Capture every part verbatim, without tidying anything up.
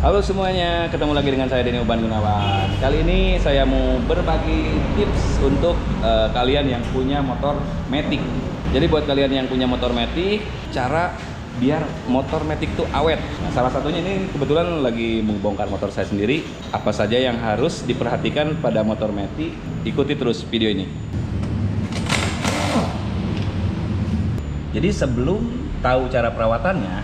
Halo semuanya, ketemu lagi dengan saya Deni Uban Gunawan. Kali ini saya mau berbagi tips untuk uh, kalian yang punya motor matic. Jadi buat kalian yang punya motor matic, cara biar motor matic tuh awet. Nah, salah satunya ini kebetulan lagi membongkar motor saya sendiri. Apa saja yang harus diperhatikan pada motor matic? Ikuti terus video ini. Jadi sebelum tahu cara perawatannya,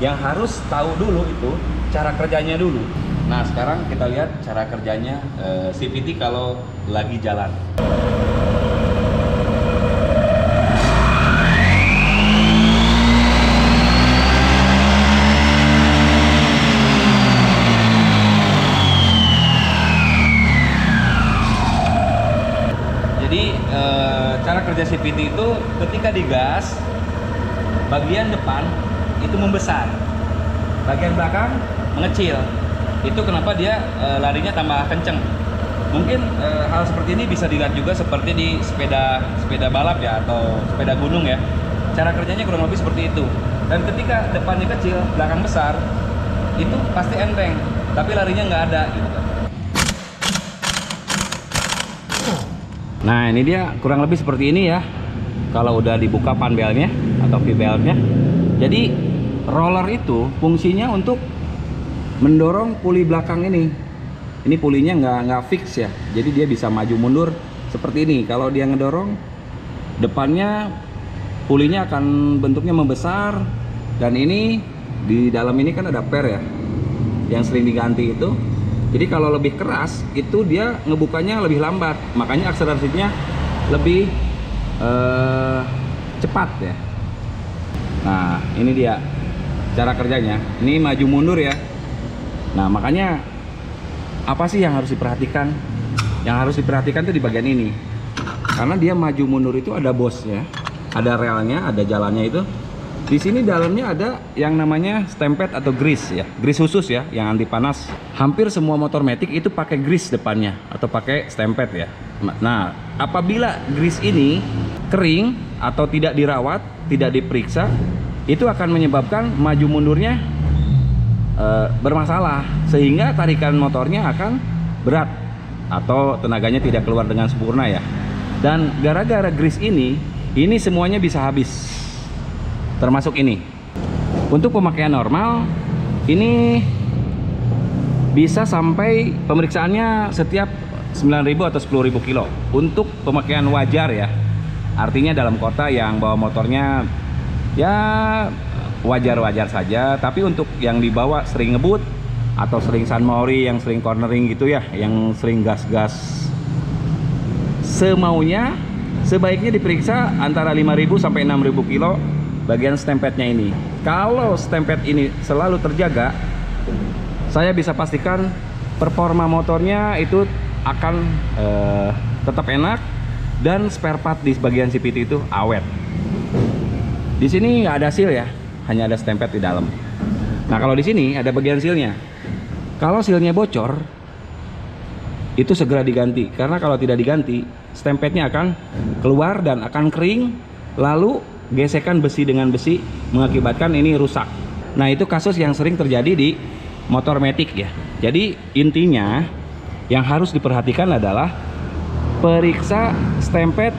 yang harus tahu dulu itu cara kerjanya dulu. Nah, sekarang kita lihat cara kerjanya eh, C V T kalau lagi jalan. Jadi eh, cara kerja C V T itu ketika digas, bagian depan itu membesar, bagian belakang mengecil. Itu kenapa dia e, larinya tambah kenceng. Mungkin e, hal seperti ini bisa dilihat juga seperti di sepeda sepeda balap ya, atau sepeda gunung ya. Cara kerjanya kurang lebih seperti itu. Dan ketika depannya kecil, belakang besar, itu pasti enteng, tapi larinya nggak ada gitu. Nah, ini dia kurang lebih seperti ini ya. Kalau udah dibuka pan belnya atau V-beltnya. Jadi roller itu fungsinya untuk mendorong puli belakang ini. Ini pulinya nggak nggak fix ya, jadi dia bisa maju mundur seperti ini. Kalau dia ngedorong, depannya pulinya akan bentuknya membesar. Dan ini di dalam ini kan ada per ya, yang sering diganti itu. Jadi kalau lebih keras itu dia ngebukanya lebih lambat, makanya akselerasinya lebih eh, cepat ya. Nah, ini dia cara kerjanya. Ini maju mundur ya. Nah, makanya apa sih yang harus diperhatikan? Yang harus diperhatikan itu di bagian ini. Karena dia maju mundur itu ada bosnya, ada relnya, ada jalannya itu. Di sini dalamnya ada yang namanya stempet atau grease ya. Grease khusus ya, yang anti panas. Hampir semua motor matic itu pakai grease depannya atau pakai stempet ya. Nah, apabila grease ini kering atau tidak dirawat, tidak diperiksa, itu akan menyebabkan maju mundurnya e, bermasalah, sehingga tarikan motornya akan berat atau tenaganya tidak keluar dengan sempurna ya. Dan gara-gara grease ini, ini semuanya bisa habis, termasuk ini. Untuk pemakaian normal, ini bisa sampai pemeriksaannya setiap sembilan ribu atau sepuluh ribu kilo. Untuk pemakaian wajar ya, artinya dalam kota yang bawa motornya ya wajar-wajar saja. Tapi untuk yang dibawa sering ngebut atau sering sunmori, yang sering cornering gitu ya, yang sering gas-gas semaunya, sebaiknya diperiksa antara lima ribu sampai enam ribu kilo bagian stempetnya ini. Kalau stempet ini selalu terjaga, saya bisa pastikan performa motornya itu akan eh, tetap enak. Dan spare part di bagian C V T itu awet. Di sini nggak ada seal ya, hanya ada stempet di dalam. Nah, kalau di sini ada bagian sealnya. Kalau sealnya bocor, itu segera diganti. Karena kalau tidak diganti, stempetnya akan keluar dan akan kering. Lalu gesekan besi dengan besi mengakibatkan ini rusak. Nah, itu kasus yang sering terjadi di motor matic ya. Jadi intinya yang harus diperhatikan adalah periksa stempet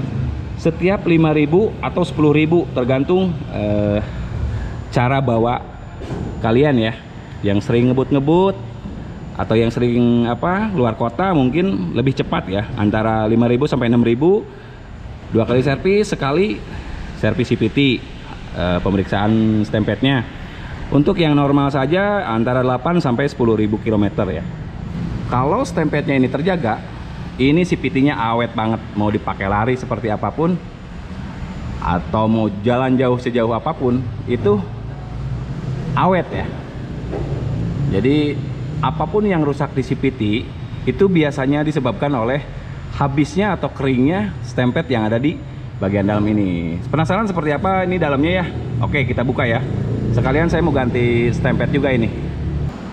setiap lima ribu atau sepuluh ribu, tergantung eh, cara bawa kalian ya. Yang sering ngebut-ngebut atau yang sering apa luar kota mungkin lebih cepat ya, antara lima ribu sampai enam ribu. Dua kali servis, sekali servis C V T, eh, pemeriksaan stempetnya. Untuk yang normal saja antara delapan sampai sepuluh ribu km ya. Kalau stempetnya ini terjaga, ini C V T-nya awet banget. Mau dipakai lari seperti apapun atau mau jalan jauh sejauh apapun, itu awet ya. Jadi apapun yang rusak di C V T itu biasanya disebabkan oleh habisnya atau keringnya stempet yang ada di bagian dalam ini. Penasaran seperti apa ini dalamnya ya? Oke, kita buka ya. Sekalian saya mau ganti stempet juga ini.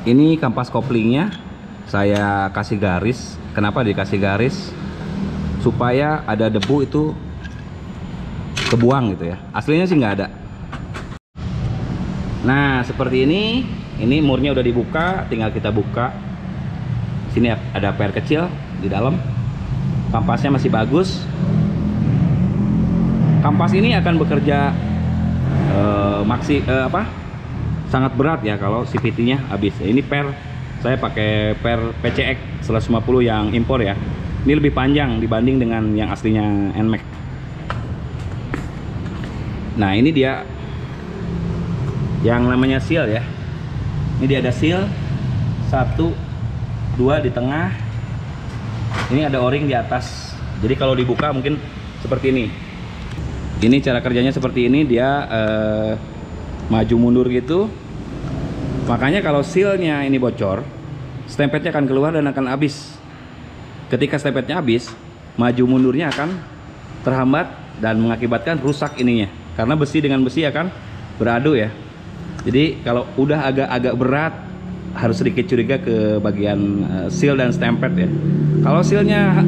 Ini kampas koplingnya saya kasih garis. Kenapa dikasih garis? Supaya ada debu itu kebuang gitu ya. Aslinya sih nggak ada. Nah, seperti ini Ini murnya udah dibuka, tinggal kita buka. Sini ada P R kecil di dalam. Kampasnya masih bagus. Kampas ini akan bekerja eh, maksi eh, apa? Sangat berat ya kalau C V T-nya habis. Ini per saya pakai per P C X seratus lima puluh yang impor ya. Ini lebih panjang dibanding dengan yang aslinya N max. Nah, ini dia yang namanya seal ya. Ini dia ada seal satu, dua di tengah. Ini ada o-ring di atas. Jadi kalau dibuka mungkin seperti ini. Ini cara kerjanya seperti ini, dia eh, maju mundur gitu. Makanya kalau sealnya ini bocor, stempetnya akan keluar dan akan habis. Ketika stempetnya habis, maju mundurnya akan terhambat dan mengakibatkan rusak ininya. Karena besi dengan besi akan beradu ya. Jadi kalau udah agak-agak berat, harus sedikit curiga ke bagian eh, seal dan stempet ya. Kalau sealnya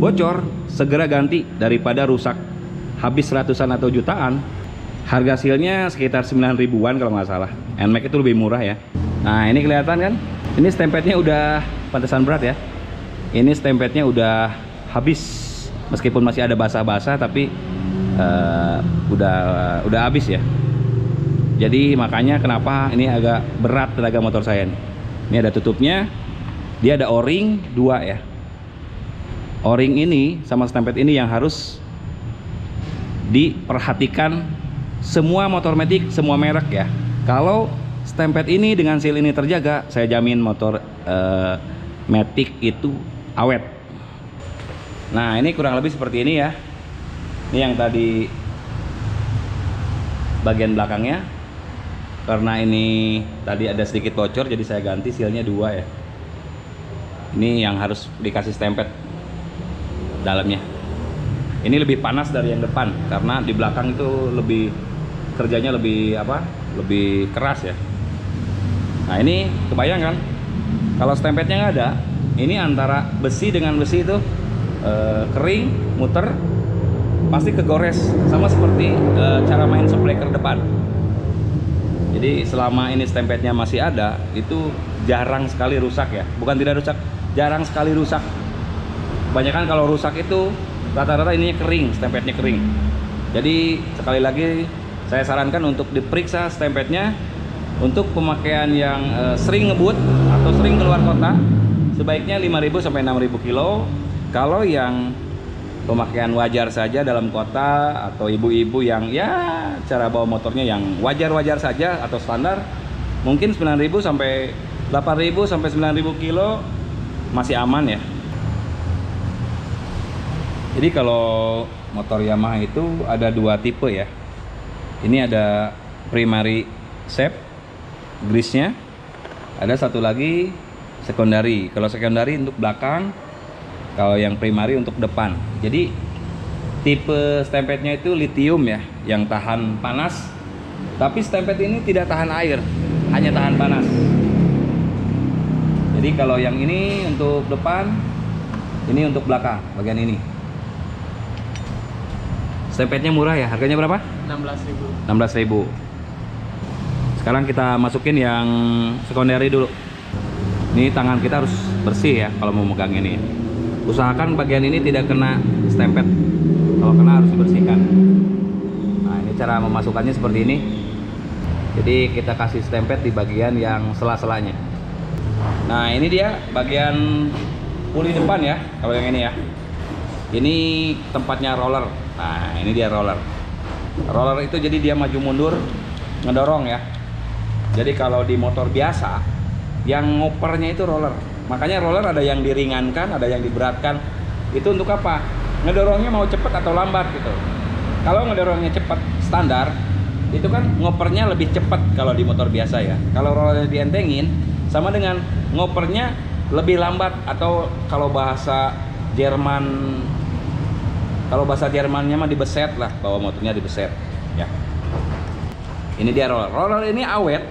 bocor, segera ganti daripada rusak habis ratusan atau jutaan. Harga sealnya sekitar sembilan ribuan kalau nggak salah. N max itu lebih murah ya. Nah, ini kelihatan kan, ini stempetnya udah pantesan berat ya. Ini stempetnya udah habis, meskipun masih ada basah-basah tapi uh, udah udah habis ya. Jadi makanya kenapa ini agak berat tenaga motor saya nih. Ini ada tutupnya, dia ada o-ring dua ya. O-ring ini sama stempet ini yang harus diperhatikan semua motor metik, semua merek ya. Kalau stempet ini dengan seal ini terjaga, saya jamin motor eh, metik itu awet. Nah, ini kurang lebih seperti ini ya. Ini yang tadi bagian belakangnya. Karena ini tadi ada sedikit bocor, jadi saya ganti sealnya dua ya. Ini yang harus dikasih stempet dalamnya. Ini lebih panas dari yang depan karena di belakang itu lebih kerjanya lebih apa? Lebih keras ya. Nah, ini kebayang kan? Kalau stempetnya nggak ada, ini antara besi dengan besi itu e, kering, muter, pasti kegores. Sama seperti e, cara main spreaker depan. Jadi selama ini stempetnya masih ada, itu jarang sekali rusak ya. Bukan tidak rusak, jarang sekali rusak. Kebanyakan kalau rusak itu rata-rata ininya kering, stempetnya kering. Jadi sekali lagi saya sarankan untuk diperiksa stempetnya. Untuk pemakaian yang e, sering ngebut atau sering keluar kota, sebaiknya lima ribu sampai enam ribu kilo. Kalau yang pemakaian wajar saja dalam kota, atau ibu-ibu yang ya cara bawa motornya yang wajar-wajar saja atau standar, mungkin sembilan ribu sampai delapan ribu sampai sembilan ribu kilo masih aman ya. Jadi kalau motor Yamaha itu ada dua tipe ya. Ini ada primary shape grease-nya. Ada satu lagi secondary. Kalau secondary untuk belakang, kalau yang primary untuk depan. Jadi tipe stempetnya itu lithium ya, yang tahan panas. Tapi stempet ini tidak tahan air, hanya tahan panas. Jadi kalau yang ini untuk depan, ini untuk belakang, bagian ini. Stempetnya murah ya, harganya berapa? enam belas ribu. enam belas ribu. Sekarang kita masukin yang secondary dulu. Ini tangan kita harus bersih ya kalau mau megang ini. Usahakan bagian ini tidak kena stempet. Kalau kena harus dibersihkan. Nah, ini cara memasukkannya seperti ini. Jadi kita kasih stempet di bagian yang sela-selanya. Nah, ini dia bagian puli depan ya, kalau yang ini ya. Ini tempatnya roller. Nah, ini dia roller. Roller itu jadi dia maju mundur ngedorong ya. Jadi kalau di motor biasa yang ngopernya itu roller. Makanya roller ada yang diringankan, ada yang diberatkan. Itu untuk apa? Ngedorongnya mau cepat atau lambat gitu. Kalau ngedorongnya cepat standar, itu kan ngopernya lebih cepat kalau di motor biasa ya. Kalau rollernya dientengin sama dengan ngopernya lebih lambat, atau kalau bahasa Jerman Kalau bahasa Jermannya mah dibeset lah, bawa motornya dibeset ya. Ini dia roller. Roller ini awet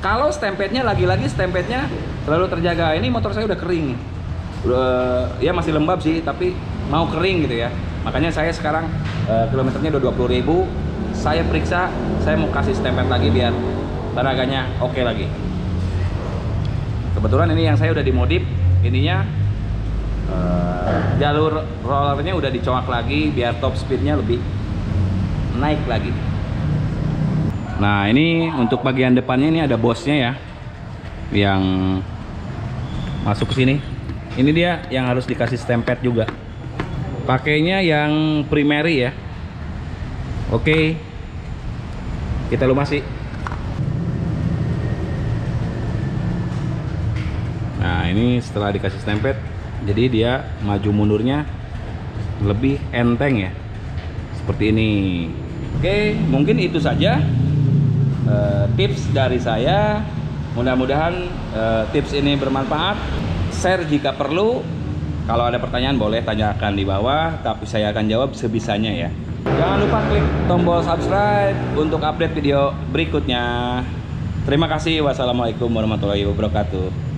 kalau stempetnya, lagi-lagi stempetnya selalu terjaga. Ini motor saya udah kering, udah, ya masih lembab sih, tapi mau kering gitu ya. Makanya saya sekarang eh, kilometernya udah dua puluh ribu. Saya periksa, saya mau kasih stempet lagi biar tenaganya oke okay lagi. Kebetulan ini yang saya udah dimodif, ininya uh, jalur rollernya udah dicoak lagi biar top speednya lebih naik lagi. Nah ini untuk bagian depannya ini ada bosnya ya, yang masuk ke sini. Ini dia yang harus dikasih stempet juga. Pakainya yang primary ya. Oke, okay. Kita lumasi. Nah ini setelah dikasih stempet, jadi dia maju mundurnya lebih enteng ya, seperti ini. Oke, okay, mungkin itu saja uh, tips dari saya. Mudah-mudahan uh, tips ini bermanfaat. Share jika perlu. Kalau ada pertanyaan boleh tanyakan di bawah, tapi saya akan jawab sebisanya ya. Jangan lupa klik tombol subscribe untuk update video berikutnya. Terima kasih. Wassalamualaikum warahmatullahi wabarakatuh.